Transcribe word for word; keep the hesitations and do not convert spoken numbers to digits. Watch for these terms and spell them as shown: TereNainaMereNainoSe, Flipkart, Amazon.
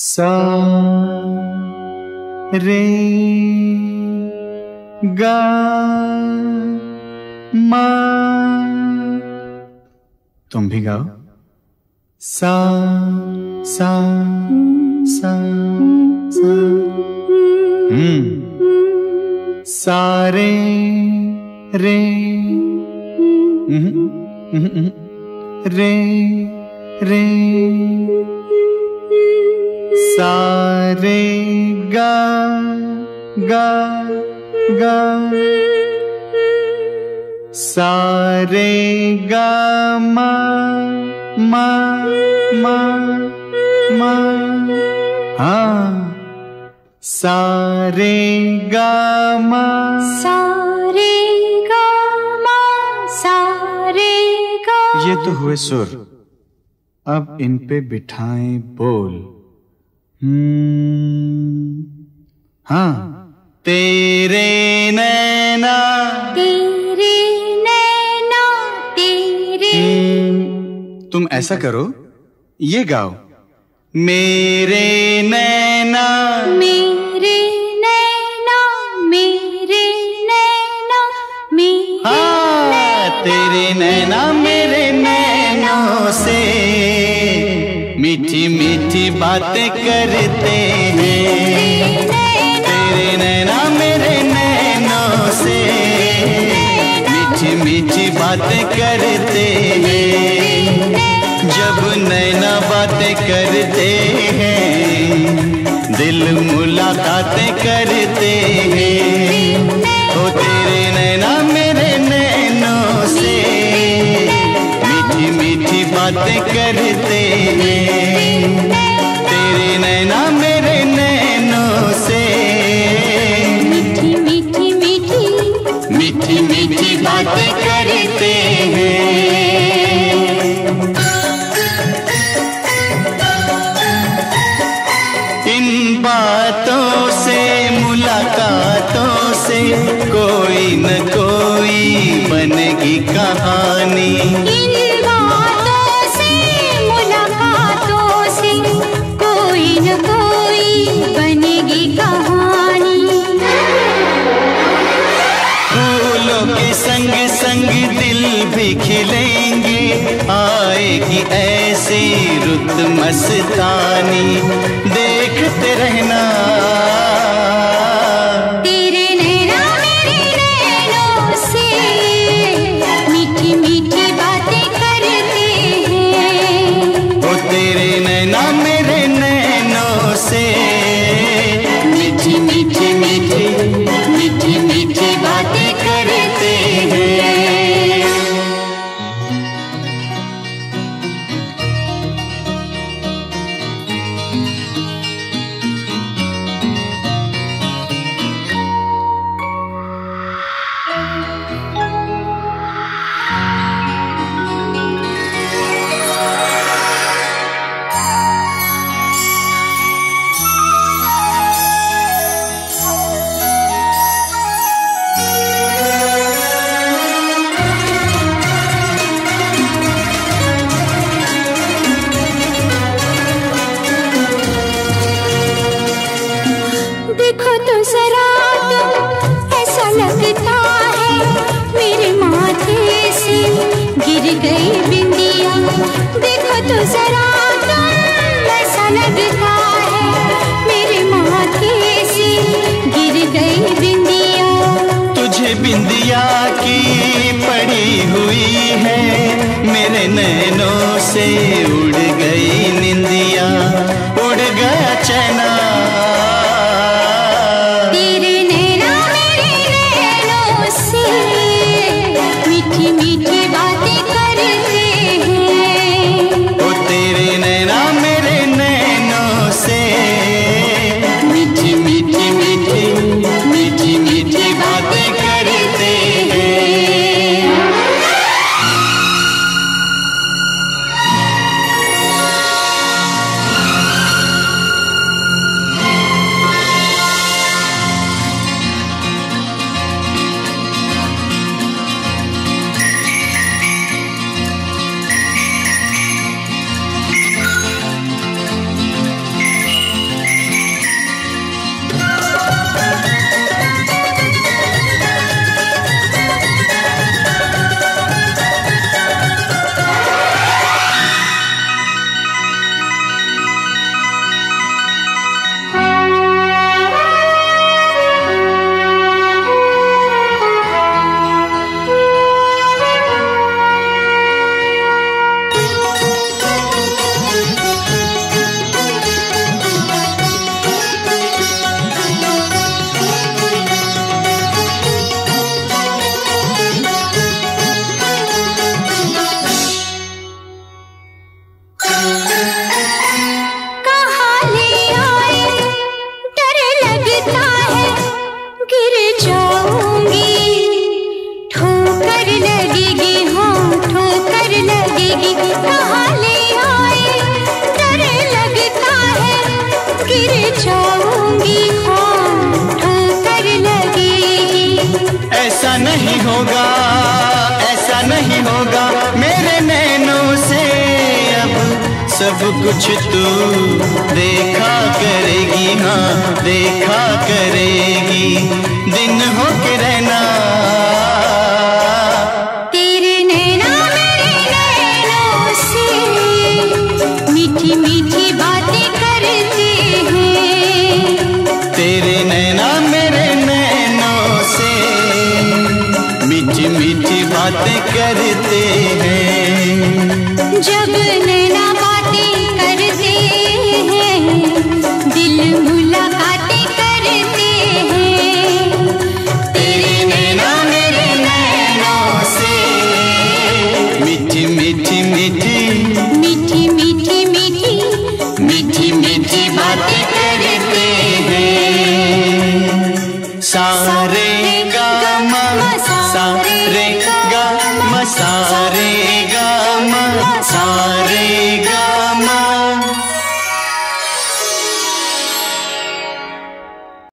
सा रे गा मा। तुम भी गाओ सा सा सा सा। हम्म सा रे रे रे रे सा रे गा गा गा सा रे गा मा मा मा मा। हाँ सा रे गा मा सा रे गा मा सा रे गा। ये तो हुए सुर, अब इन पे बिठाएं बोल। हम्म हाँ तेरे नैना तेरे नैना तेरे। तुम ऐसा करो, ये गाओ मेरे नैना मेरे नैना मेरे नैना मेरे। हाँ तेरे नैना मेरे नैनों से मीठी मीठी बातें करते हैं। तेरे नैना मेरे नैनों से मीठी मीठी बातें करते हैं। जब नैना बातें करते हैं दिल मुलाकातें करते हैं। ओ तेरे नैना मेरे नैनों से मीठी मीठी बातें करते हैं। तेरे नैना मेरे नैनों से मीठी मीठी मीठी मीठी मीठी बातें करते हैं। इन बातों से मुलाकातों से कोई न कोई बनेगी कहानी। संग संग दिल भी खिलेंगे आएगी ऐसी रुत मस्तानी। देखते रहना तेरे नैना मेरे नैनों से मीठी मीठी बातें करते हैं। वो तेरे नैना मेरे नैनों से मीठी मीठी मीठी मीठी मीठी बातें करते हैं। बिंदिया की पड़ी हुई है मेरे नैनों से उड़ गई निंदिया उड़ गया चैना। तेरे नैना मेरे नैनों से मीठी मीठी बातें करते हैं। ओ तेरे नैना मेरे नैनों से मीठी मीठी मीठी मीठी मीठी बातें करते हैं। कुछ तू देखा करेगी, हाँ देखा करेगी, दिन हो के रहना। तेरे नैना मेरे नैनों से मीठी मीठी बातें करते हैं। तेरे नैना मेरे नैनों से मीठी मीठी बातें करते हैं। जब